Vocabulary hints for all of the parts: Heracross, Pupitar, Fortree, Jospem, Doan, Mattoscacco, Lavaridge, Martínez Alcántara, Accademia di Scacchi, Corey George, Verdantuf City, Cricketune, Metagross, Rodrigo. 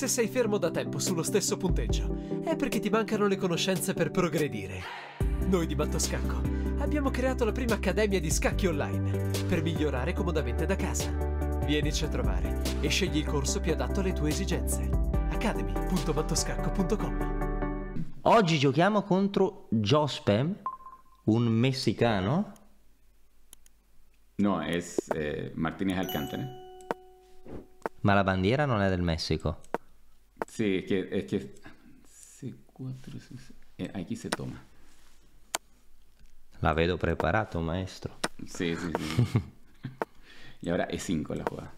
se sei fermo da tempo sullo stesso punteggio, è perché ti mancano le conoscenze per progredire. Noi di Mattoscacco abbiamo creato la prima accademia di scacchi online per migliorare comodamente da casa. Vienici a trovare e scegli il corso più adatto alle tue esigenze. academy.mattoscacco.com. Oggi giochiamo contro Jospem, un messicano. No, è Martínez Alcántara. Ma la bandiera non è del Messico. Sì, è che... Aquí se toma. La vedo preparato, maestro. Sì, sì, sì. E ora è 5 la jugada.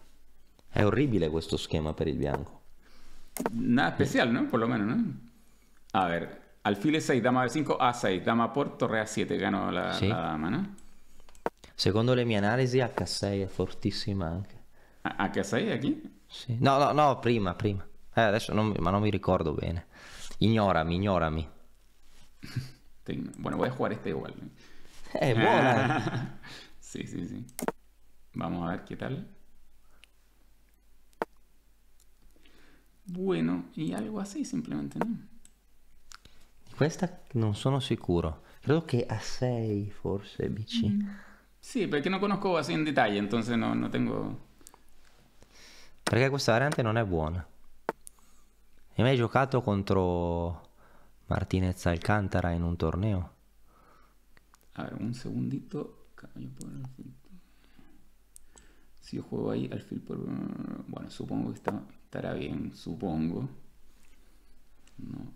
È orribile questo schema per il bianco. Nada especial, ¿no? Por lo menos, ¿no? A ver, alfil 6, dama B5, A6, dama por torre A7, gano la, sì, la dama, ¿no? Secondo le mie analisi H6 è fortissima anche. H6 aquí? Sì. No, no, no, prima. Adesso non mi ricordo bene. Ignorami. Bueno, voy a jugar este igual. ¡Eh, buena! Sí. Vamos a ver qué tal. Bueno, y algo así simplemente, ¿no? Di questa non sono sicuro. Credo che A6 forse BC. Sì, perché non conosco así in dettaglio, entonces no tengo... Perché questa variante non è buona. E mai giocato contro Martínez Alcántara in un torneo? A ver, un segundito. Si yo juego ahí alfil por... Bueno, supongo que estará bien. Supongo. No,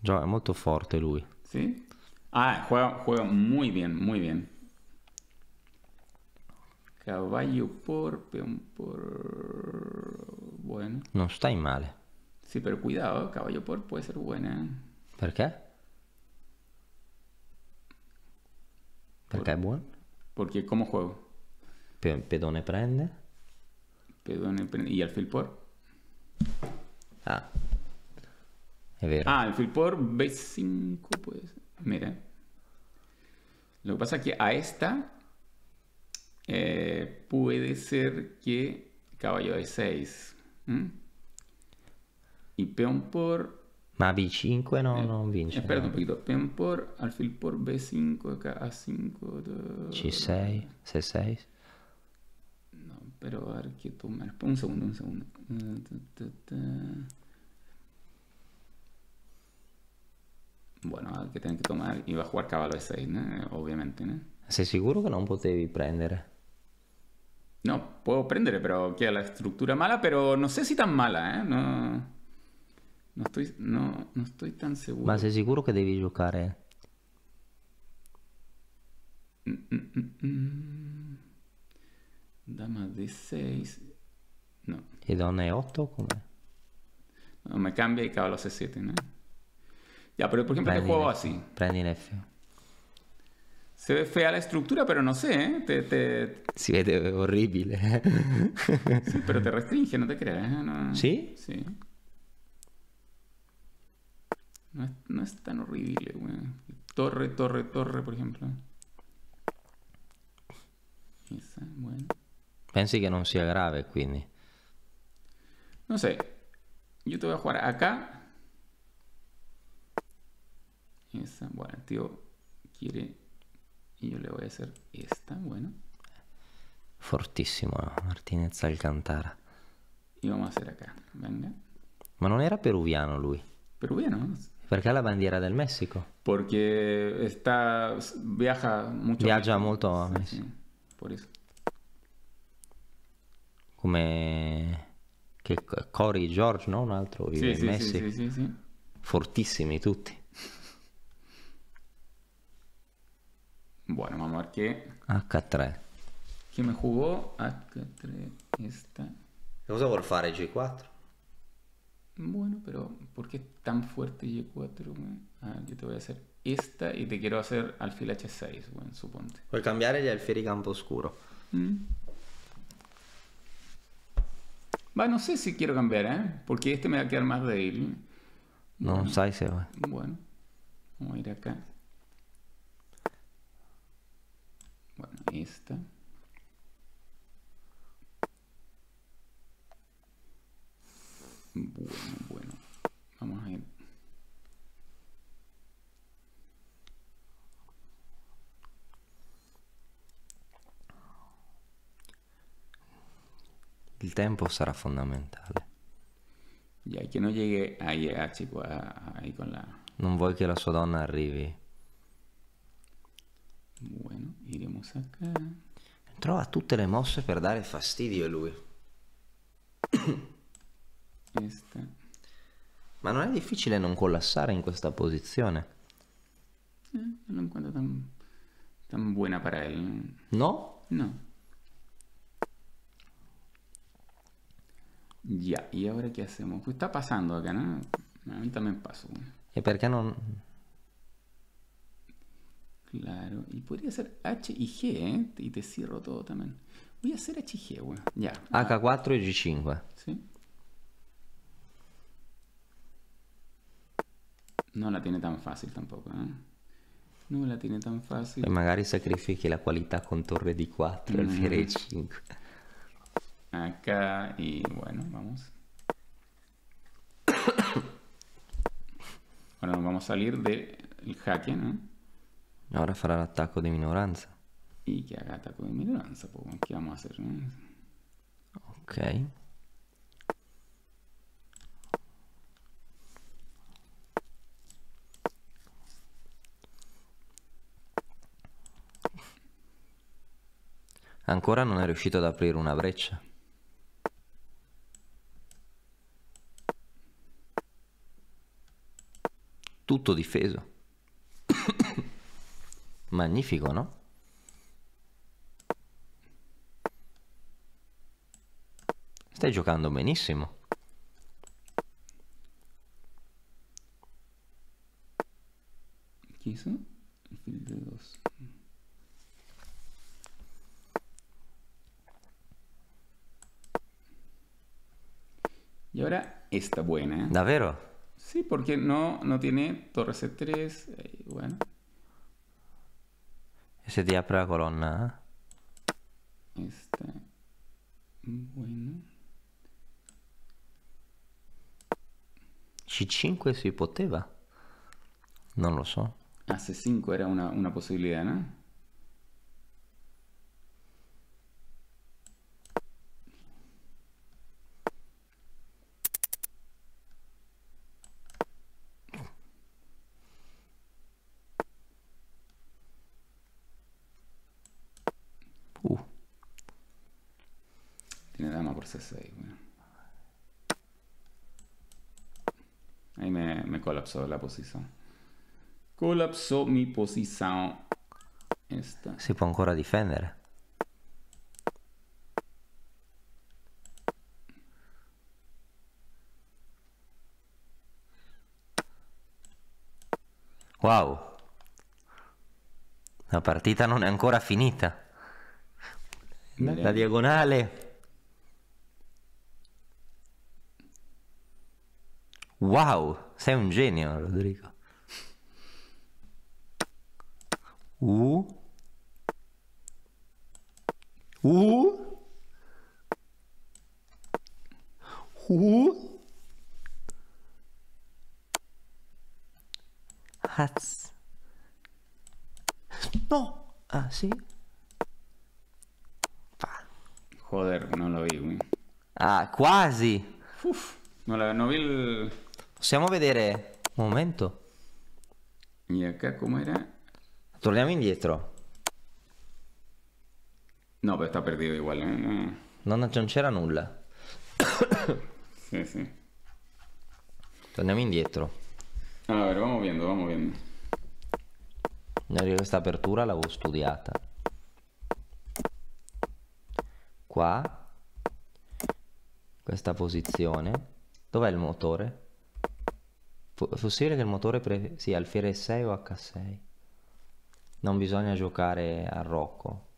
Gioca molto forte lui. Sì? Ah, juega muy bien. Caballo por, peón por... Bueno. Non stai male. Sì, però cuidado, caballo por può essere buona. Perché? Perché è buono? Perché come gioco? Pedone prende. Pedone prende. E alfil por? Ah. È vero. Ah, alfil por B5 può essere. Mira. Lo che pasa è che a esta... puede ser que caballo E6 y peón por ma B5 non vince, aspetta un pochino, peón por alfil por B5 A5 C6 C6 no, pero a ver que toma un segundo bueno, a ver que tienen que tomar y va a jugar caballo E6, ¿no? Obviamente, ¿no? Sei sicuro che non potevi prendere? No, puedo prendere, però che è la struttura mala, però non so se tan mala, eh? No estoy tan seguro. Ma sei sicuro che devi giocare? Dama D6. No. E donna E8 come? No, me cambia e cavallo C7, no? Ya, però per esempio te juego así. Prendi in F. Se ve fea la estructura, pero no sé, ¿eh? Si vede horrible. Sí, pero te restringe, no te creas, ¿eh? No... ¿Sí? Sí. No es tan horrible, güey. Torre, por ejemplo. Esa, bueno. Pensi que no sea grave, quindi. No sé. Yo te voy a jugar acá. Esa, bueno, el tío quiere... Io le voy a hacer esta, bueno. Fortissimo, Martínez Alcántara. Y vamos a hacer acá, venga. Ma non era peruviano lui? Peruviano? Perché ha la bandiera del Messico? Perché viaggia molto a Messico. Sì, por eso. Come che Corey George, no? Un altro vive in Messico. Sì. Fortissimi tutti. Bueno, vamos a ver qué... H3. ¿Qué me jugó? H3, esta. ¿Qué cosa por fare G4? Bueno, pero ¿por qué es tan fuerte G4? Ah, yo te voy a hacer esta y te quiero hacer alfil H6, bueno, suponte. Puoi cambiare gli alfieri campo oscuro. Va, no sé si quiero cambiar, ¿eh? Porque este me va a quedar más débil. No, sai se va. Bueno, vamos a ir acá. Bueno, esta. Bueno. Vamos a ir. Il tempo sarà fondamentale. Ya, que no llegue a llegar, chicos, ahí con la... Non vuoi che la sua donna arrivi. Bueno, iremos acá. Trova tutte le mosse per dare fastidio a lui. Questa. Ma non è difficile non collassare in questa posizione. Non quanto tan buona per lui. No? No. Ya, e ora che facciamo? Che sta passando acá, no? A me también passo. E perché non... Claro, y podría ser H y G, ¿eh? Y te cierro todo también. Voy a hacer H y G, güey. Ya. H4 y G5. Sí. No la tiene tan fácil tampoco, ¿eh? No la tiene tan fácil. E magari sacrifichi la qualità con torre D4 al fiere E5. Acá y bueno, vamos. Ahora nos vamos a salir del jaque, ¿no? Ora farà l'attacco di minoranza. E che ha attacco di minoranza, poi andiamo a fare. Ok. Ancora non è riuscito ad aprire una breccia. Tutto difeso. Magnifico, no? Stai giocando benissimo. Chi sono? Il figlio di dos. E ora sta buona, eh? Davvero? Sì, perché no tiene torre C3, bueno. E se ti apre la colonna? Esta. Bueno. C5 si poteva? Non lo so. Ah, C5 era una possibilità, no? Ahí me colapsó la posición. Colapsó mi posición. Esta. Si può ancora difendere. Wow. La partita non è ancora finita. La diagonale. Wow, sei un genio, Rodrigo. Hats. No. Ah, sì. Joder, non lo vedo. Ah, quasi. Uff, non vi il... Possiamo vedere un momento. E qua com'era? Torniamo indietro. No, però sta perduto uguale. Non c'era nulla. Sì, sì. Torniamo indietro. Allora, vamo vedendo. Questa apertura l'avevo studiata. Qua. Questa posizione. Dov'è il motore? È possibile che il motore sia alfiere 6 o H6. Non bisogna giocare a Rocco.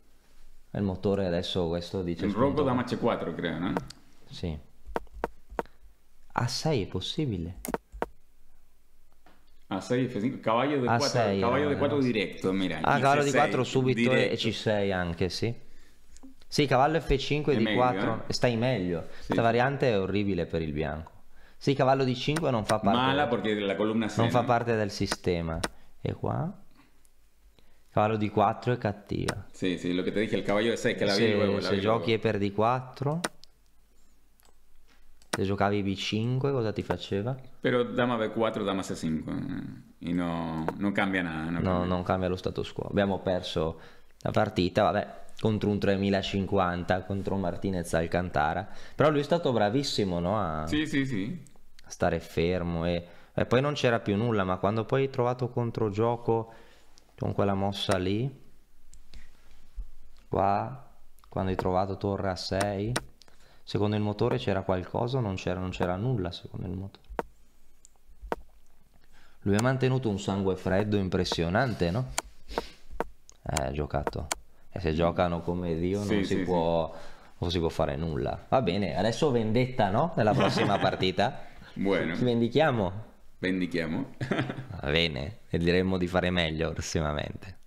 Il motore adesso questo dice... Il Rocco da match 4 credo, no? Sì. A6 è possibile. A6 F5, cavallo di 4, cavallo di 4 diretto, mira. Ah, cavallo di 4 subito diretto. E C6 anche, sì. Sì, cavallo F5 e D4, meglio, eh? Stai meglio. Questa variante è orribile per il bianco. Sì, cavallo di 5 non fa parte. Mala perché la columna sena. Non fa parte del sistema. E qua? Cavallo di 4 è cattiva. Sì, sì, lo che ti dice il cavallo è 6 che la viene. Se giochi e perdi 4. Se giocavi B5 cosa ti faceva? Però dama B4, dama C5 e no, non cambia nada. No, cambia. Non cambia lo status quo. Abbiamo perso la partita, vabbè, contro un 3050, contro Martínez Alcántara. Però lui è stato bravissimo, no? A, sì, sì, sì. A stare fermo e poi non c'era più nulla, ma quando poi hai trovato controgioco con quella mossa lì, qua, quando hai trovato torre a 6... Secondo il motore c'era qualcosa o non c'era nulla secondo il motore? Lui ha mantenuto un sangue freddo impressionante, no? Ha giocato. E se giocano come Dio sì, non, sì, non si può fare nulla. Va bene, adesso vendetta, no? Nella prossima partita. Bueno. Ci vendichiamo? Vendichiamo. Va bene, e diremmo di fare meglio prossimamente.